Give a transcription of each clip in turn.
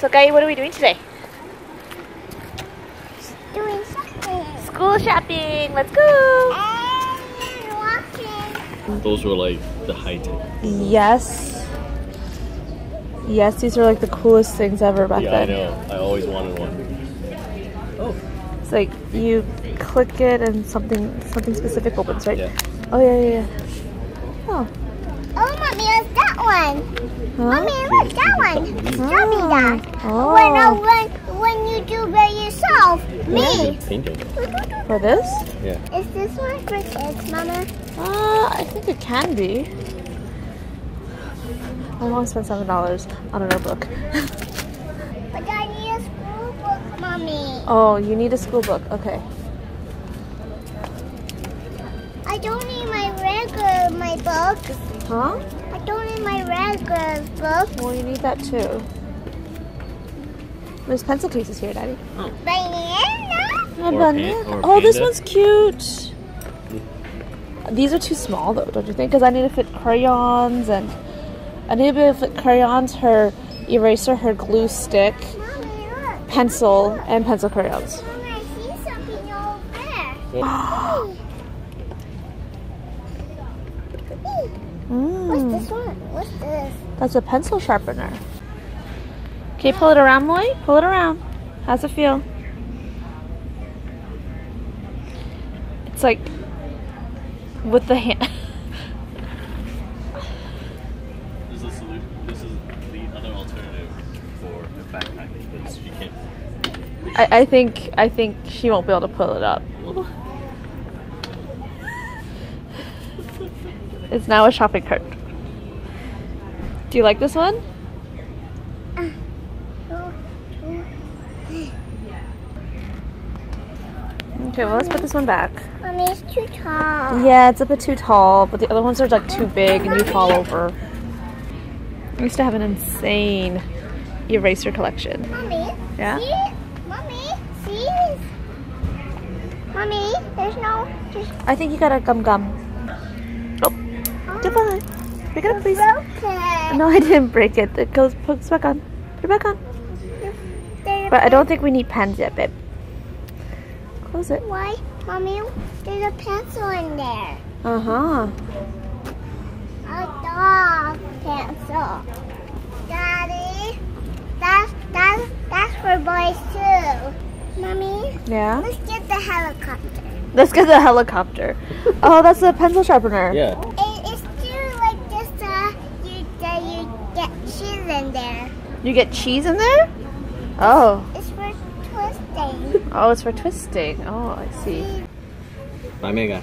So, Guy, what are we doing today? Doing shopping. School shopping. Let's go. And walking. Those were like the high tech. Yes. Yes, these are like the coolest things ever back then. Yeah, I know. I always wanted one. Oh. It's like you click it and something specific opens, right? Yeah. Oh yeah. Oh. Oh, mommy, it's that one. Huh? Mommy, look, that one. Show me that. Oh. When you do by yourself, me. For this? Yeah. Is this one for kids, Mama? I think it can be. My mom spent $7 on a notebook. But I need a school book, Mommy. Oh, you need a school book. Okay. I don't need my regular book. Huh? I don't need my regular book. Well, you need that too. There's pencil cases here, Daddy. Oh. Banana. Banana. Oh, this one's cute. These are too small, though, don't you think? Because I need to fit crayons and. I need to be able to fit crayons, her eraser, her glue stick, Mommy, look. Pencil, look. And pencil crayons. I see something over there. What's this one? What's this? That's a pencil sharpener. Okay, pull it around, Molly. Pull it around. How's it feel? It's like with the hand. I think she won't be able to pull it up. It's now a shopping cart. Do you like this one? Okay, well, let's put this one back. Mommy, it's too tall. Yeah, it's a bit too tall, but the other ones are like too big and you fall over. I used to have an insane eraser collection. Mommy, yeah? See? Mommy, there's no... I think you got a gum. Oh, goodbye. Pick it up, please. Broken. No, I didn't break it. It goes, puts back on. Put it back on. But I don't think we need pens yet, babe. Close it. Why, Mommy? There's a pencil in there. Uh-huh. A dog pencil. Daddy, that's for boys, too. Mommy? Yeah? Let's get the helicopter. Let's get the helicopter. Oh, that's a pencil sharpener. Yeah. It's too like this, you get cheese in there. You get cheese in there? Oh. It's for twisting. Oh, it's for twisting. Oh, I see. Amiga.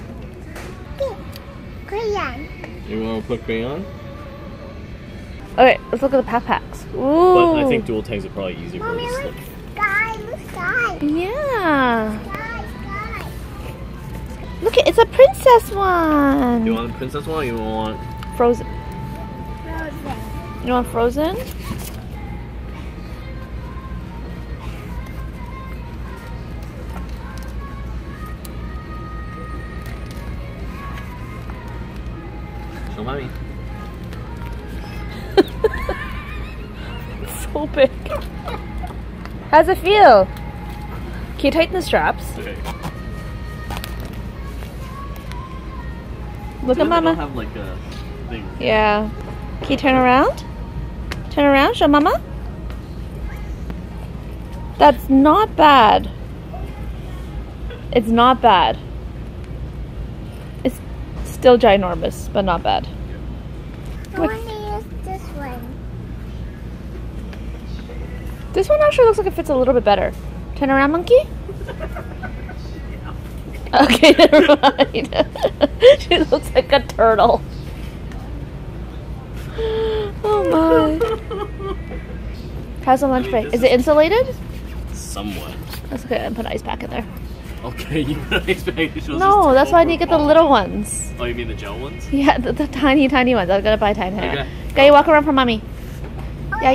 Crayon. You want to put crayon? Okay, let's look at the backpacks. Ooh. But I think dual tags are probably easier for this. Like, sky. Yeah. Sky. Look, it's a princess one. You want a princess one or you want... Frozen. Frozen. You want Frozen? Show mommy. It's so big. How's it feel? Can you tighten the straps? Okay. Look at Mama. Have like a thing. Yeah. Can you turn around? Turn around, show Mama. That's not bad. It's not bad. It's still ginormous, but not bad. I want to use this one. This one actually looks like it fits a little bit better. Turn around, monkey. Okay, never mind. She looks like a turtle. Oh my. How's the lunch break? Is it insulated? Somewhat. That's okay, I put an ice pack in there. Okay, you put an ice pack. No, that's why I need to get the little ones. Oh, you mean the gel ones? Yeah, the tiny ones. I was gonna buy tiny. Okay. Okay, walk around for mommy. Oh, yeah.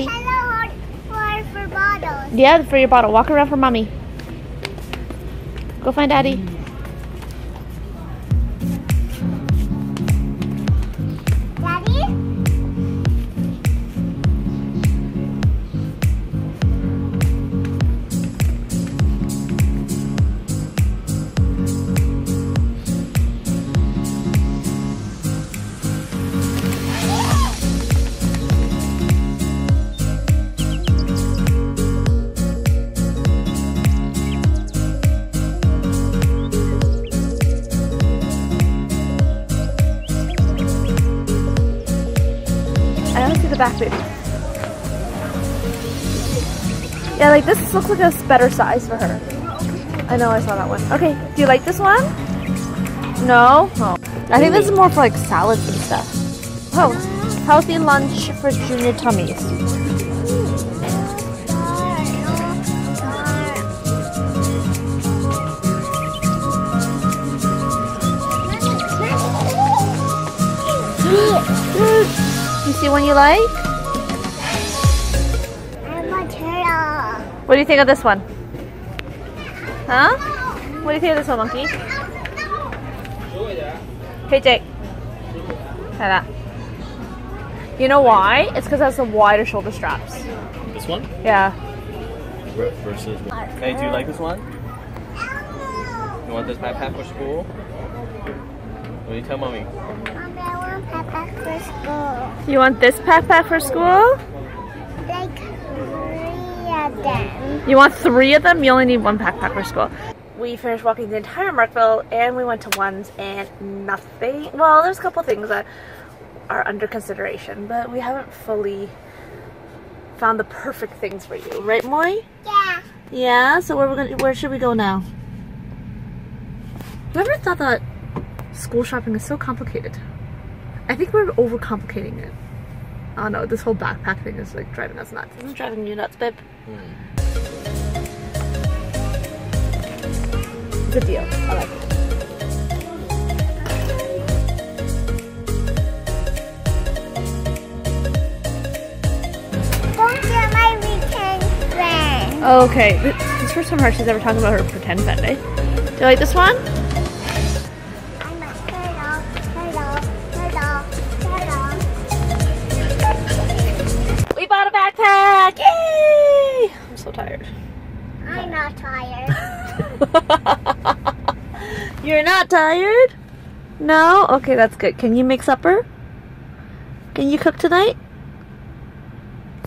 Yeah, for your bottle. Walk around for mommy. Go find daddy. Daddy? bathroom. Yeah, like this looks like a better size for her. I know, I saw that one. Okay, do you like this one? No? Oh. I think this is more for like salads and stuff. Oh, healthy lunch for junior tummies. You see one you like? I want turtle. What do you think of this one? Huh? What do you think of this one, monkey? Hey, Jake. Try that. You know why? It's because it has the wider shoulder straps. This one? Yeah. Versus. Hey, do you like this one? You want this backpack for school? What do you tell mommy? You want this backpack for school? Like 3 of them. You want 3 of them? You only need 1 backpack for school. We finished walking the entire Markville and we went to Ones and nothing. Well, there's a couple things that are under consideration, but we haven't fully found the perfect things for you, right, Moi? Yeah. Yeah. So where should we go now? Who ever thought that school shopping is so complicated? I think we're overcomplicating it. Oh no, this whole backpack thing is like driving us nuts. This is driving you nuts, babe. Mm. Good deal. I like it. Those are my weekend friends. Okay, this is first time she's ever talking about her pretend friend, eh? Do you like this one? Backpack! Yay! I'm so tired. I'm not tired. You're not tired? No? Okay, that's good. Can you make supper? Can you cook tonight?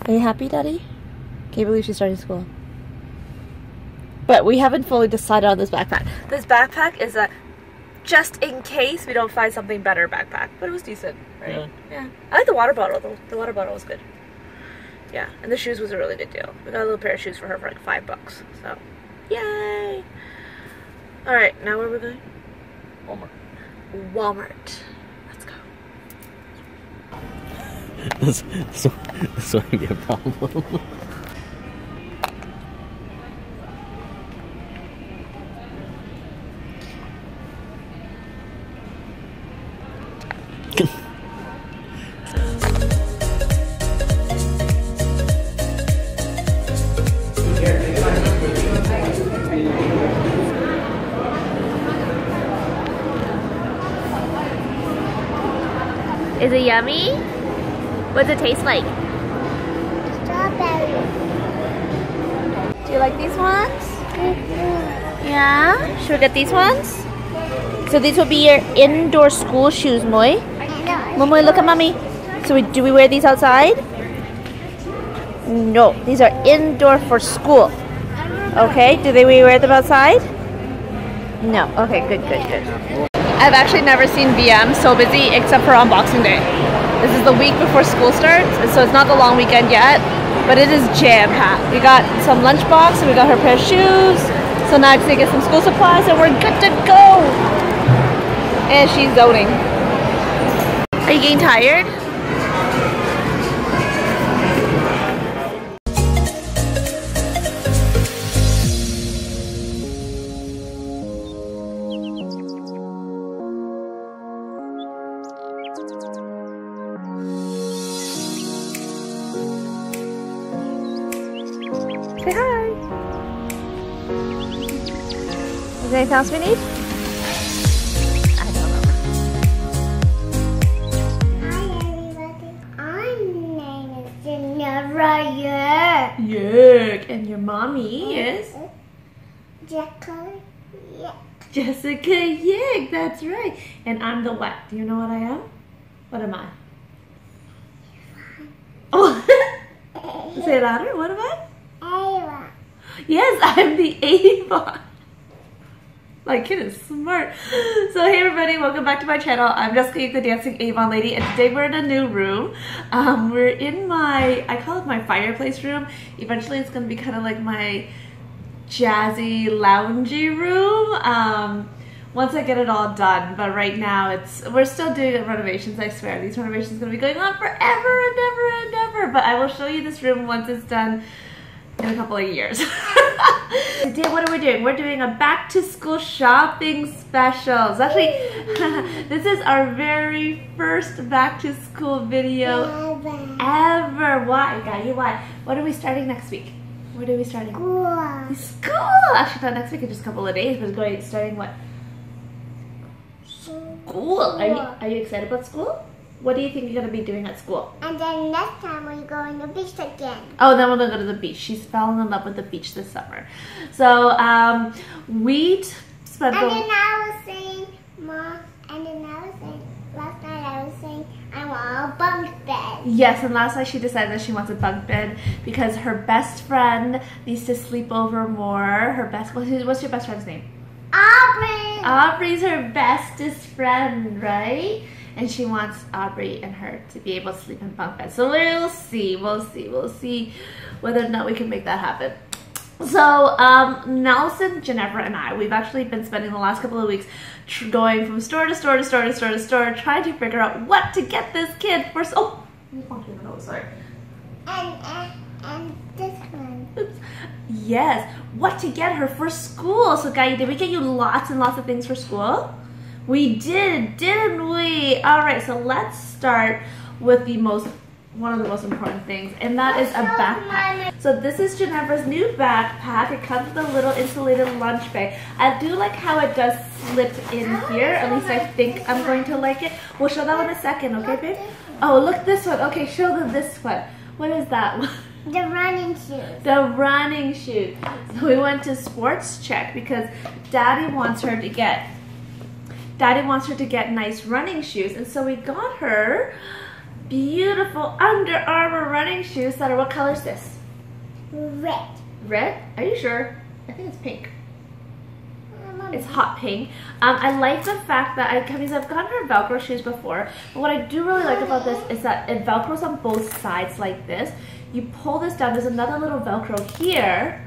Are you happy, Daddy? Can't believe she's starting school. But we haven't fully decided on this backpack. This backpack is a just in case we don't find something better backpack. But it was decent, right? Yeah. I like the water bottle though. The water bottle was good. Yeah, and the shoes was a really good deal. We got a little pair of shoes for her for like $5, so yay! Alright, now where are we going? Walmart. Walmart. Let's go. This might be a problem. Is it yummy? What does it taste like? Strawberry. Do you like these ones? Mm-hmm. Yeah? Should we get these ones? So these will be your indoor school shoes, Moi. Moi, look at mommy. So do we wear these outside? No, these are indoor for school. Okay, do we wear them outside? No, okay, good. I've actually never seen VM so busy except for on Boxing Day. This is the week before school starts, so it's not the long weekend yet, but it is jam-packed. We got some lunchbox, and we got her pair of shoes, so now I can get some school supplies, and we're good to go! And she's zoning. Are you getting tired? Say hi! Is there anything else we need? I don't know. Hi everybody. My name is Jenevera Yik. Yik. And your mommy is? Jessica Yik. Jessica Yik, that's right. And I'm the what? Do you know what I am? What am I? Oh! Say it louder, what am I? Yes, I'm the Avon. My kid is smart. So hey everybody, welcome back to my channel. I'm Jessica Yik, the Dancing Avon Lady, and today we're in a new room. We're in my, I call it my fireplace room. Eventually it's gonna be kind of like my jazzy, loungy room. Once I get it all done, but right now we're still doing the renovations, I swear. These renovations are gonna be going on forever and ever and ever, but I will show you this room once it's done in a couple of years. Today, what are we doing? We're doing a back to school shopping special. So actually, this is our very first back to school video ever. Why, Daddy, why? What are we starting next week? What are we starting? School. School! Actually, not next week, in just a couple of days. We're going, starting what? School. Are you excited about school? What do you think you're going to be doing at school? And then next time we're going to the beach again. Oh, then we're going to go to the beach. She's fallen in love with the beach this summer. So, we spent... And then I was saying, Mom, and then I was saying, last night I was saying, I want a bunk bed. Yes, and last night she decided that she wants a bunk bed because her best friend needs to sleep over more. Her best... What's your best friend's name? Aubrey! Aubrey's her bestest friend, right? And she wants Aubrey and her to be able to sleep in bunk beds. So we'll see whether or not we can make that happen. So Nelson, Jenevera, and I, we've actually been spending the last couple of weeks going from store to store, trying to figure out what to get this kid for. Oh, you bumped your nose, sorry. And this one. Oops. Yes, what to get her for school. So, Guy, did we get you lots and lots of things for school? We did, didn't we? All right, so let's start with the one of the most important things, and that is a backpack. So this is Jenevera's new backpack. It comes with a little insulated lunch bag. I do like how it does slip in here. At least I think I'm going to like it. We'll show that one in a second, okay, babe? Oh, look this one. Okay, show them this one. What is that one? The running shoes. The running shoes. So we went to Sports Check because Daddy wants her to get nice running shoes, and so we got her beautiful Under Armor running shoes that are, what color is this? Red. Red? Are you sure? I think it's pink. It's hot pink. I like the fact that I've gotten her Velcro shoes before, but what I do really like about this is that it Velcros on both sides like this. You pull this down, there's another little Velcro here.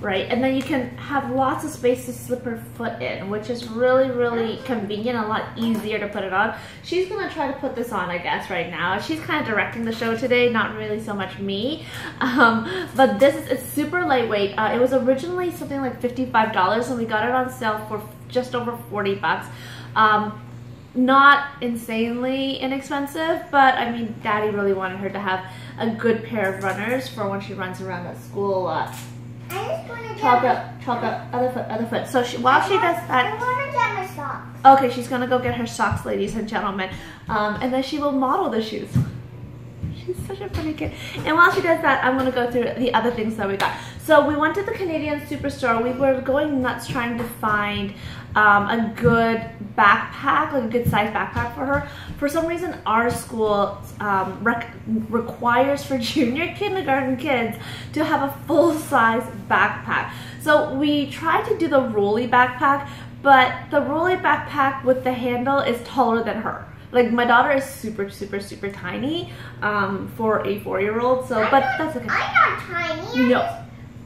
Right, and then you can have lots of space to slip her foot in, which is really, really convenient, a lot easier to put it on. She's gonna try to put this on, I guess, right now. She's kind of directing the show today, not really so much me. But this is, it's super lightweight. It was originally something like $55, and we got it on sale for just over 40 bucks. Not insanely inexpensive, but I mean, Daddy really wanted her to have a good pair of runners for when she runs around at school a lot. Chalk up, other foot. So while she does that, I want to get her socks. Okay, she's gonna go get her socks, ladies and gentlemen, and then she will model the shoes. She's such a funny kid. And while she does that, I'm gonna go through the other things that we got. So we went to the Canadian Superstore. We were going nuts trying to find a good backpack, like a good size backpack for her. For some reason, our school requires for junior kindergarten kids to have a full size backpack. So we tried to do the rolly backpack, but the rolly backpack with the handle is taller than her. Like, my daughter is super tiny for a 4-year-old, so, but that's okay. I'm not tiny. No.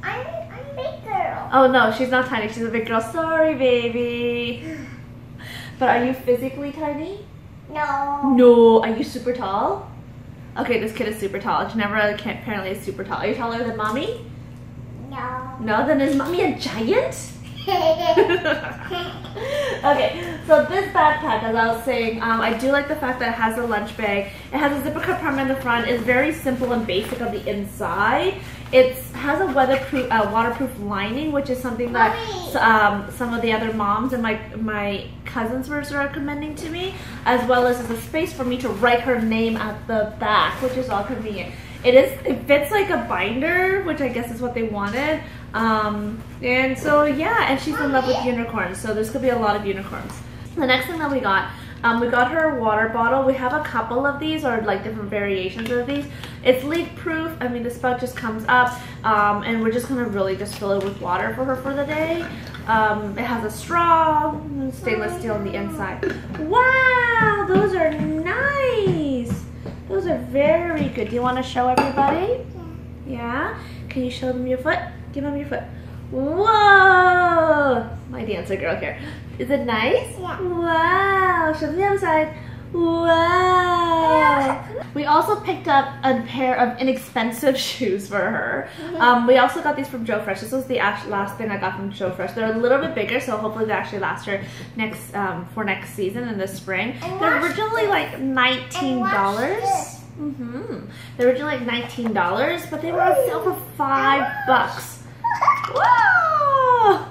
I'm a big girl. Oh, no, she's not tiny. She's a big girl. Sorry, baby. But are you physically tiny? No. No. Are you super tall? Okay, this kid is super tall. Jenevera apparently is super tall. Are you taller than Mommy? No. No? Then is Mommy a giant? Okay, so this backpack, as I was saying, I do like the fact that it has a lunch bag. It has a zipper compartment in the front. It's very simple and basic on the inside. It has a weatherproof, waterproof lining, which is something that some of the other moms and my cousins were recommending to me, as well as there's a space for me to write her name at the back, which is all convenient. It fits like a binder, which I guess is what they wanted. And so yeah, and she's in love with unicorns, so there's gonna be a lot of unicorns. The next thing that we got We got her a water bottle. We have a couple of these, or like different variations of these. It's leak proof. I mean, the spout just comes up, and we're just gonna really just fill it with water for her for the day. It has a straw, stainless steel on the inside. Wow, those are nice. Those are very good. Do you want to show everybody? Yeah? Can you show them your foot? Give them your foot. Whoa! My dancer girl here. Is it nice? Yeah. Wow. Show them the other side. Wow. We also picked up a pair of inexpensive shoes for her. We also got these from Joe Fresh. This was the last thing I got from Joe Fresh. They're a little bit bigger, so hopefully they actually last her next for next season in the spring. They're originally like $19. They're originally like $19, but they were on sale for $5. Whoa!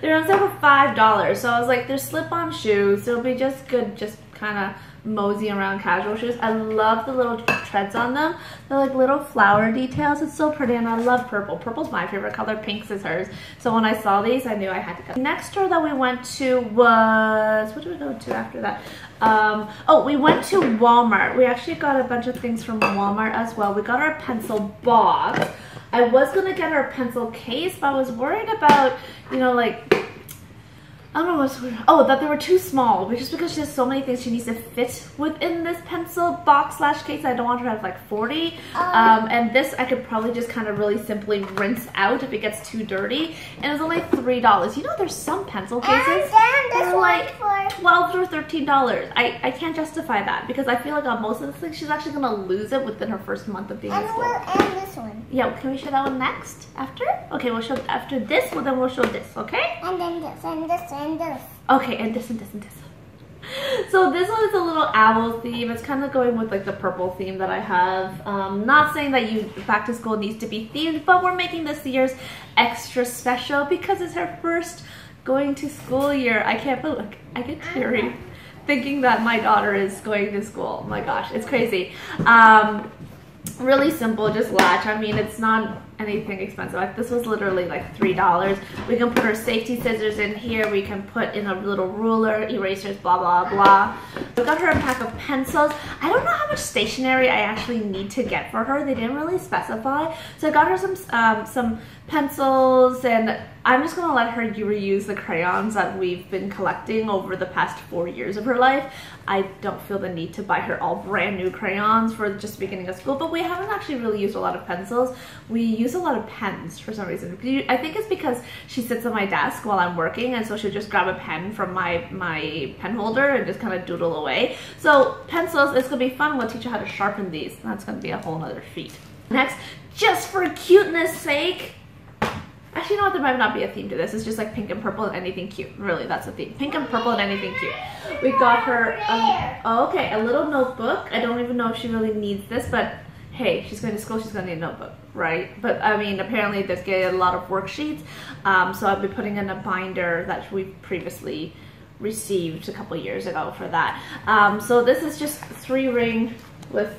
They're on sale for $5, so I was like, they're slip-on shoes, so it'll be just good, just kind of mosey around casual shoes. I love the little treads on them. They're like little flower details. It's so pretty, and I love purple. Purple's my favorite color. Pink's is hers. So when I saw these, I knew I had to come. Next store that we went to was, what did we go to after that? Oh, we went to Walmart. We actually got a bunch of things from Walmart as well. We got our pencil box. I was gonna get our pencil case, but I was worried about, you know, like, I don't know what's weird. Oh, that they were too small, just because she has so many things she needs to fit within this pencil box slash case. I don't want her to have like 40. And this I could probably just kind of really simply rinse out if it gets too dirty. And it was only $3. You know, there's some pencil cases that are like $12 or $13. I can't justify that, because I feel like on most of the things she's actually gonna lose it within her first month of being in school. And this one. Yeah, can we show that one next? After? Okay, we'll show after this. Well, then we'll show this. Okay. And then this and this. And this. Okay, and this and this and this. So this one is a little owl theme. It's kind of going with like the purple theme that I have. Not saying that you back to school needs to be themed, but we're making this year's extra special because it's her first going to school year. I can't believe, look, I get teary thinking that my daughter is going to school. Oh my gosh, it's crazy. Really simple, just latch. I mean, it's not anything expensive. Like, this was literally like $3. We can put our safety scissors in here. We can put in a little ruler, erasers, blah, blah, blah. We got her a pack of pencils. I don't know how much stationery I actually need to get for her. They didn't really specify. So I got her some pencils, and I'm just gonna let her reuse the crayons that we've been collecting over the past 4 years of her life. I don't feel the need to buy her all brand new crayons for just the beginning of school, but we haven't actually really used a lot of pencils. We use a lot of pens for some reason. I think it's because she sits at my desk while I'm working, and so she'll just grab a pen from my pen holder and just kind of doodle away. So pencils, it's gonna be fun. We'll teach her how to sharpen these. That's gonna be a whole nother feat. Next, just for cuteness sake, actually, you know what, there might not be a theme to this. It's just like pink and purple and anything cute. Really, that's the theme. Pink and purple and anything cute. We got her a little notebook. I don't even know if she really needs this, but hey, she's going to school, she's going to need a notebook, right? But I mean, apparently there's getting a lot of worksheets. So I'll be putting in a binder that we previously received a couple years ago for that. So this is just 3-ring with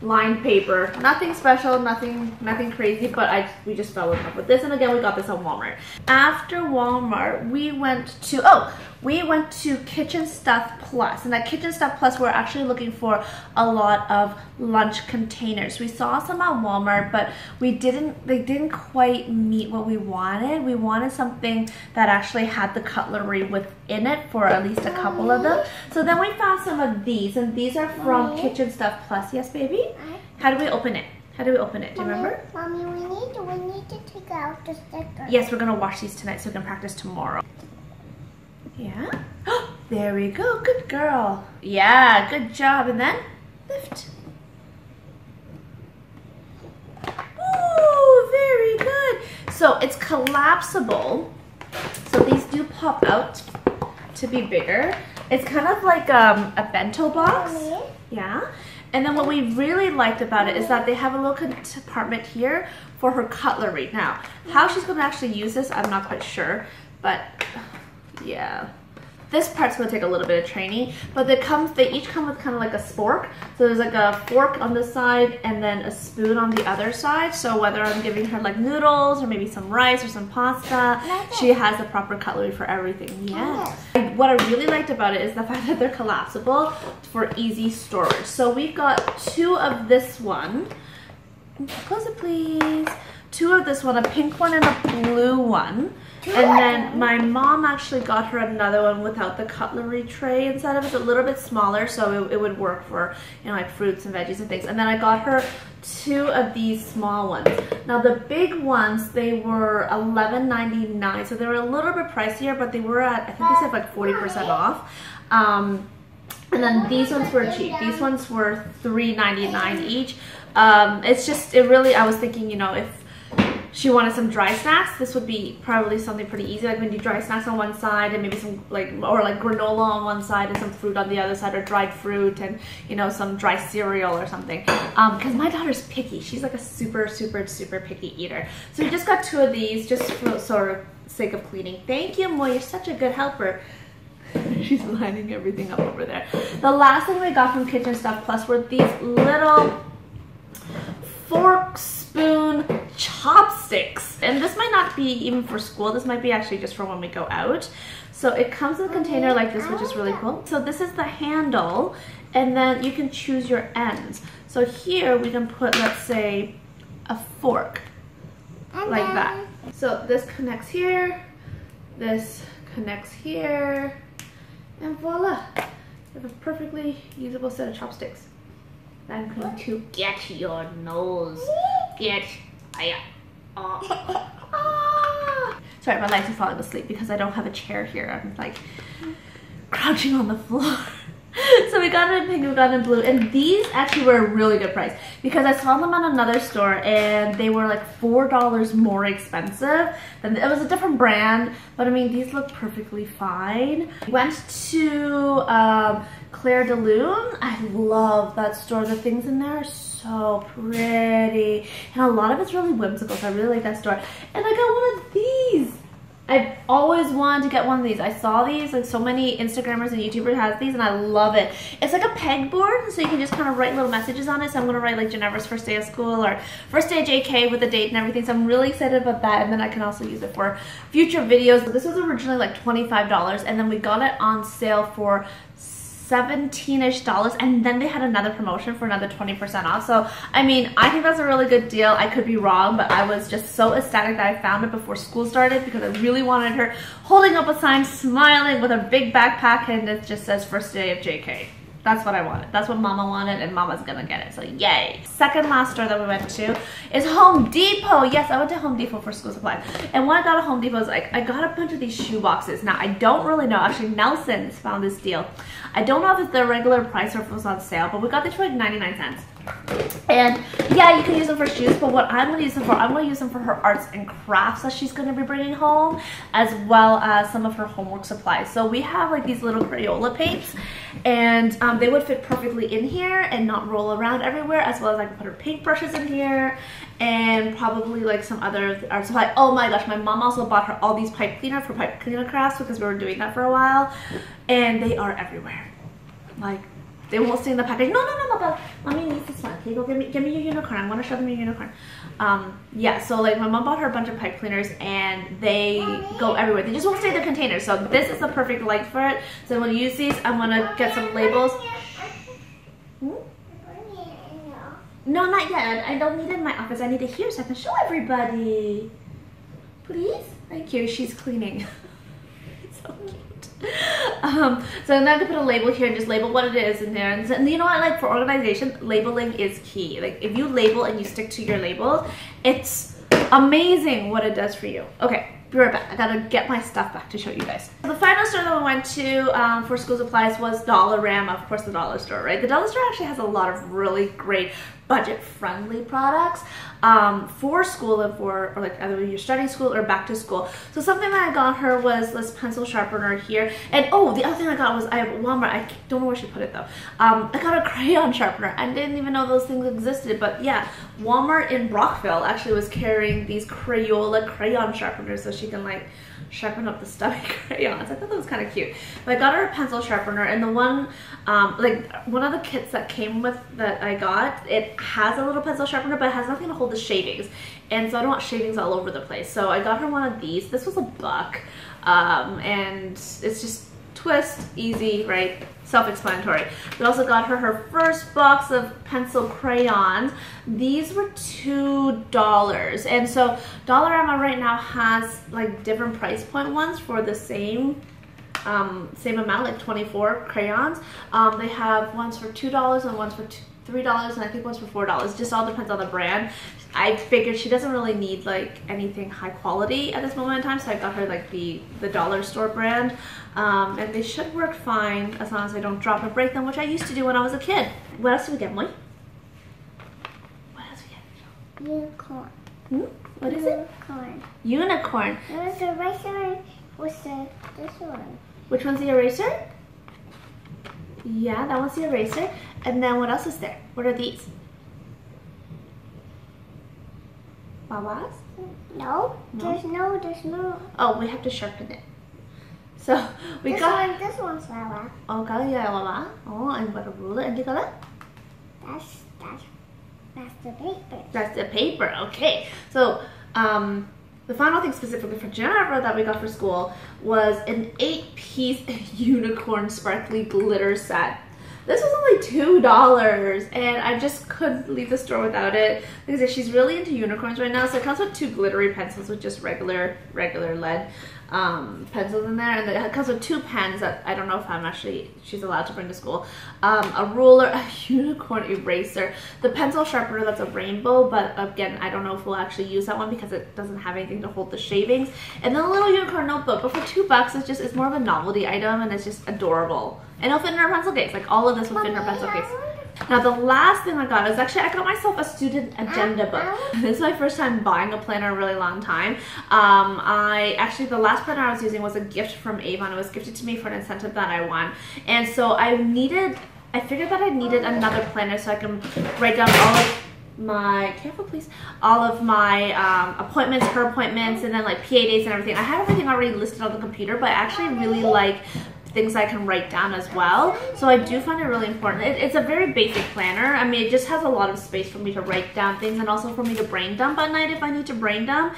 lined paper. Nothing special, nothing crazy, but we just fell in love with this. And again, we got this on Walmart. After Walmart, we went to Kitchen Stuff Plus. And at Kitchen Stuff Plus, we're actually looking for a lot of lunch containers. We saw some at Walmart, but they didn't quite meet what we wanted. We wanted something that actually had the cutlery within it for at least a couple of them. So then we found some of these, and these are from Kitchen Stuff Plus. Yes, baby? How do we open it? How do we open it? Do you remember? Mommy, we need to take out the sticker. Yes, we're gonna wash these tonight so we can practice tomorrow. Yeah. There we go. Good girl. Yeah, good job. And then lift. Ooh, very good. So it's collapsible. So these do pop out to be bigger. It's kind of like a bento box. Yeah. And then what we really liked about it is that they have a little compartment here for her cutlery. Now, how she's going to actually use this, I'm not quite sure. But yeah, This part's gonna take a little bit of training, but they each come with kind of like a spork. So there's like a fork on this side and then a spoon on the other side. So whether I'm giving her like noodles or maybe some rice or some pasta, she has the proper cutlery for everything. Yeah. What I really liked about it is the fact that they're collapsible for easy storage. So we got two of this one. Close it, please. Two of this one, a pink one and a blue one. And then my mom actually got her another one without the cutlery tray inside of it. It's a little bit smaller, so it would work for, you know, like fruits and veggies and things. And then I got her two of these small ones. Now the big ones, they were $11.99, so they were a little bit pricier, but they were at, I think they said like 40% off. And then these ones were cheap. These ones were $3.99 each. It's just, it really, I was thinking, you know, if she wanted some dry snacks, this would be probably something pretty easy. Like when you do dry snacks on one side and maybe some like granola on one side and some fruit on the other side, or dried fruit and, you know, some dry cereal or something. Because my daughter's picky. She's like a super picky eater. So we just got two of these just for sort of sake of cleaning. Thank you, Mo. You're such a good helper. She's lining everything up over there. The last thing we got from Kitchen Stuff Plus were these little forks, spoon, chopsticks. And this might not be even for school. This might be actually just for when we go out. So it comes in a container like this, which is really cool. So this is the handle, and then you can choose your ends. So here we can put, let's say, a fork like that. So this connects here, this connects here, and voila. You have a perfectly usable set of chopsticks. I'm going to get your nose. Get. Sorry, my legs are falling asleep because I don't have a chair here. I'm like crouching on the floor. So we got it in pink, we got it in blue, and these actually were a really good price because I saw them on another store and they were like $4 more expensive. And it was a different brand, but I mean, these look perfectly fine. Went to Claire de Lune. I love that store. The things in there are so pretty, and a lot of it's really whimsical, so I really like that store. And I got one of these. I've always wanted to get one of these. I saw these, like so many Instagrammers and YouTubers have these, and I love it. It's like a pegboard, so you can just kind of write little messages on it. So I'm gonna write like Jenevera's first day of school or first day of JK with a date and everything. So I'm really excited about that, and then I can also use it for future videos. This was originally like $25, and then we got it on sale for $17-ish, and then they had another promotion for another 20% off. So I mean, I think that's a really good deal. I could be wrong, but I was just so ecstatic that I found it before school started because I really wanted her, holding up a sign, smiling with a big backpack, and it just says first day of JK. That's what I wanted. That's what Mama wanted, and Mama's gonna get it, so yay. Second last store that we went to is Home Depot. Yes, I went to Home Depot for school supplies. And what I got at Home Depot is like, I got a bunch of these shoe boxes. Now, I don't really know. Actually, Nelson's found this deal. I don't know if it's the regular price or if it was on sale, but we got these for like 99 cents. And yeah, you can use them for shoes, but what I'm going to use them for, I'm going to use them for her arts and crafts that she's going to be bringing home, as well as some of her homework supplies. So we have like these little Crayola paints, and they would fit perfectly in here and not roll around everywhere, as well as I can put her paintbrushes in here and probably like some other art supply. Oh my gosh, my mom also bought her all these pipe cleaner for pipe cleaner crafts because we were doing that for a while, and they are everywhere. Like, they won't stay in the package. No, no, no, no, but Mommy needs this one. Okay, go give me your unicorn. I want to show them your unicorn. Yeah, so like my mom bought her a bunch of pipe cleaners, and they go everywhere. They just won't stay in the container. So this is the perfect length for it. So I'm going to use these. I'm going to get some labels. Hmm? No, not yet. I don't need it in my office. I need it here so I can show everybody. Please? Thank you. She's cleaning. It's so cute. So I'm going to put a label here and just label what it is in there. And you know what, like for organization, labeling is key. Like if you label and you stick to your labels, it's amazing what it does for you. Okay, be right back. I got to get my stuff back to show you guys. The final store that I went to for school supplies was Dollarama, of course, the dollar store, right? The dollar store actually has a lot of really great budget-friendly products for school if we're, or like either you're starting school or back to school. So something that I got her was this pencil sharpener here, and oh, the other thing I got was, I have Walmart, I don't know where she put it though. I got a crayon sharpener. I didn't even know those things existed, but yeah, Walmart in Brockville actually was carrying these Crayola crayon sharpeners. So she can like sharpen up the stubby crayons. I thought that was kind of cute. But I got her a pencil sharpener, and the one, like one of the kits that came with that I got, it has a little pencil sharpener, but it has nothing to hold the shavings. And so I don't want shavings all over the place. So I got her one of these. This was $1, and it's just twist, easy, right? Self-explanatory. We also got her first box of pencil crayons. These were $2, and so Dollarama right now has like different price point ones for the same same amount, like 24 crayons. They have ones for $2 and ones for $3, and I think one's for $4. Just all depends on the brand. I figured she doesn't really need like anything high quality at this moment in time, so I got her like the dollar store brand, and they should work fine as long as I don't drop and break them, which I used to do when I was a kid. What else did we get, Moi? What else did we get? Unicorn. Hmm? What is it? Unicorn. Unicorn. There's an eraser with this one. Which one's the eraser? Yeah, that one's the eraser. And then what else is there? What are these? Babas? No, there's no. Oh, we have to sharpen it. So we got this one's Wawa. Okay, yeah, Wawa. Oh, and what a ruler. And you got that? That's the paper. That's the paper. Okay. So the final thing specifically for Jenevera that we got for school was an 8-piece unicorn sparkly glitter set. This was only $2, and I just couldn't leave the store without it because she's really into unicorns right now. So it comes with 2 glittery pencils with just regular lead pencils in there, and then it comes with 2 pens that I don't know if she's allowed to bring to school. A ruler, a unicorn eraser, the pencil sharpener that's a rainbow, but again I don't know if we'll actually use that one because it doesn't have anything to hold the shavings, and then a little unicorn notebook. But for $2, it's more of a novelty item, and it's just adorable. And it'll fit in her pencil case. Like all of this will fit in her pencil case. Now the last thing I got is actually I got myself a student agenda book. This is my first time buying a planner in a really long time. The last planner I was using was a gift from Avon. It was gifted to me for an incentive that I won. And so I figured that I needed another planner so I can write down all of my careful please all of my appointments, her appointments, and then like PA dates and everything. I had everything already listed on the computer, but I actually really like things I can write down as well. So I do find it really important. It's a very basic planner. I mean, it just has a lot of space for me to write down things, and also for me to brain dump at night if I need to brain dump.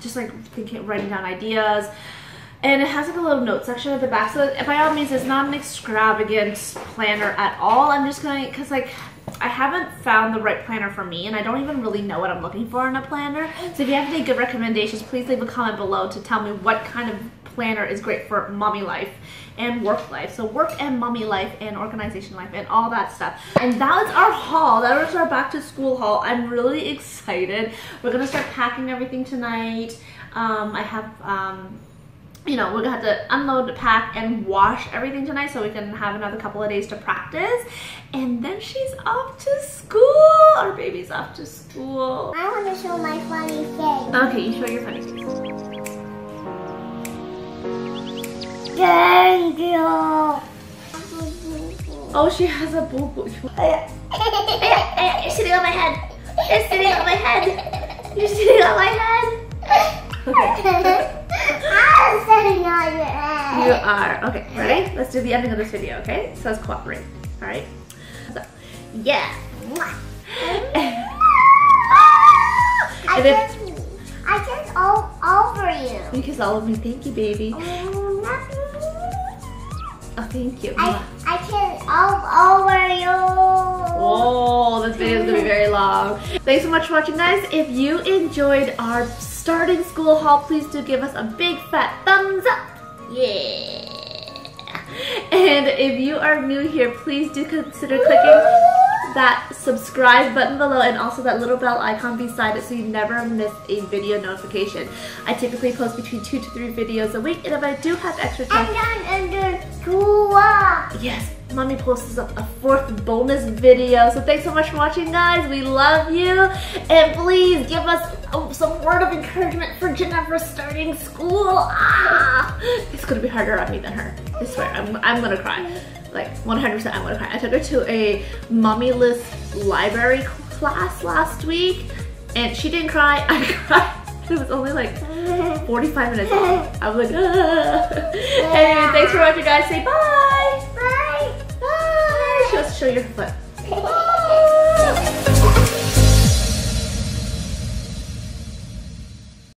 Just like thinking, writing down ideas. And it has like a little note section at the back. So by all means, it's not an extravagant planner at all. I'm just going, because like I haven't found the right planner for me, and I don't even really know what I'm looking for in a planner. So if you have any good recommendations, please leave a comment below to tell me what kind of planner is great for mommy life and work life. So work and mommy life and organization life and all that stuff. And that was our haul. That was our back to school haul. I'm really excited. We're gonna start packing everything tonight. I have you know, we're gonna have to unload, pack, and wash everything tonight so we can have another couple of days to practice. And then she's off to school. Our baby's off to school. I want to show my funny face. Okay, you show your funny face. Thank you. Oh, she has a boo boo. It's sitting on my head. It's sitting on my head. You're sitting on my head. Okay. I'm sitting on your head. You are. Okay, ready? Let's do the ending of this video, okay? So let's cooperate. Alright? So, yeah. I kissed all over you. You kissed all over me. Thank you, baby. Oh, thank you. I kissed all over you. Oh, this video is going to be very long. Thanks so much for watching, guys. If you enjoyed our starting school haul, please do give us a big fat thumbs up. Yeah. And if you are new here, please do consider clicking that subscribe button below, and also that little bell icon beside it so you never miss a video notification. I typically post between 2 to 3 videos a week, and if I do have extra time, I'm done under school. Yes, mommy posts up a 4th bonus video. So thanks so much for watching, guys. We love you, and please give us some word of encouragement for Jenevera starting school. It's gonna be harder on me than her. I swear, I'm gonna cry. Like 100%, I'm gonna cry. I took her to a mommy-less library class last week, and she didn't cry. I cried. It was only like 45 minutes off. I was like, Anyway, thanks for watching, guys. Say bye. Bye. Bye. Show us, show your foot.